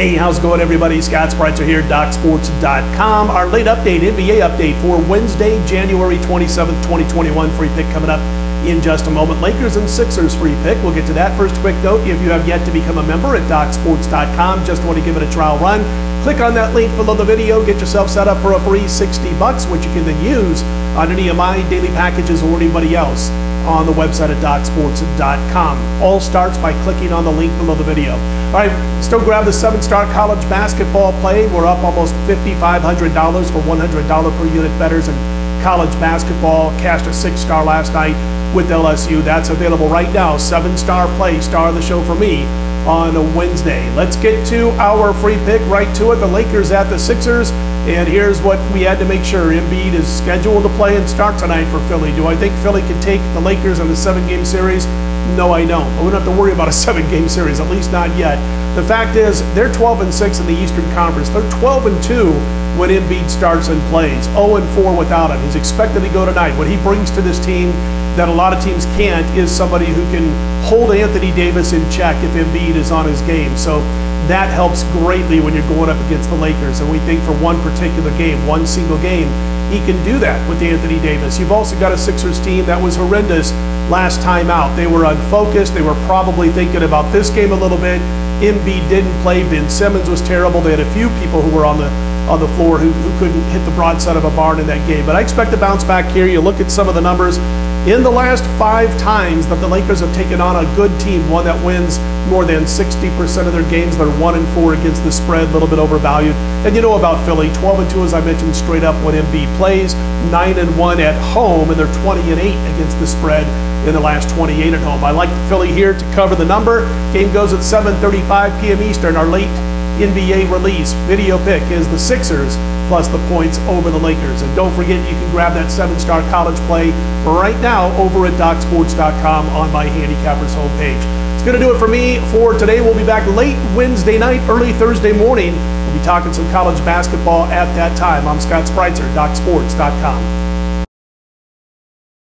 Hey, how's it going, everybody? Scott Spreitzer here, DocSports.com. Our late update, NBA update for Wednesday, January 27th, 2021. Free pick coming up in just a moment. Lakers and Sixers free pick. We'll get to that. First, quick note, if you have yet to become a member at DocSports.com, just want to give it a trial run, click on that link below the video, get yourself set up for a free $60, which you can then use on any of my daily packages or anybody else on the website at DocSports.com. All starts by clicking on the link below the video. All right, still grab the 7-star college basketball play. We're up almost $5,500 for $100 per unit bettors in college basketball. Cashed a 6-star last night with LSU. That's available right now. 7-star play, star of the show for me on a Wednesday. Let's get to our free pick, right to it. The Lakers at the Sixers. And here's what we had to make sure. Embiid is scheduled to play and start tonight for Philly. Do I think Philly can take the Lakers in the 7-game series? No, I don't. But we don't have to worry about a 7-game series, at least not yet. The fact is, they're 12-6 in the Eastern Conference. They're 12-2 when Embiid starts and plays. 0-4 without him. He's expected to go tonight. What he brings to this team that a lot of teams can't is somebody who can hold Anthony Davis in check if Embiid is on his game. So that helps greatly when you're going up against the Lakers. And we think for one particular game, one single game, he can do that with Anthony Davis. You've also got a Sixers team that was horrendous last time out. They were unfocused. They were probably thinking about this game a little bit. Embiid didn't play. Ben Simmons was terrible. They had a few people who were on the floor who couldn't hit the broadside of a barn in that game. But I expect to bounce back here. You look at some of the numbers. In the last 5 times that the Lakers have taken on a good team, one that wins more than 60% of their games, they're 1-4 against the spread, a little bit overvalued. And you know about Philly, 12-2, as I mentioned, straight up when Embiid plays, 9-1 at home, and they're 20-8 against the spread in the last 28 at home. I like Philly here to cover the number. Game goes at 7:35 p.m. Eastern. Our late NBA release video pick is the Sixers plus the points over the Lakers. And don't forget, you can grab that 7-star college play right now over at DocSports.com on my handicappers homepage. It's going to do it for me for today. We'll be back late Wednesday night, early Thursday morning. We'll be talking some college basketball at that time. I'm Scott Spreitzer, DocSports.com.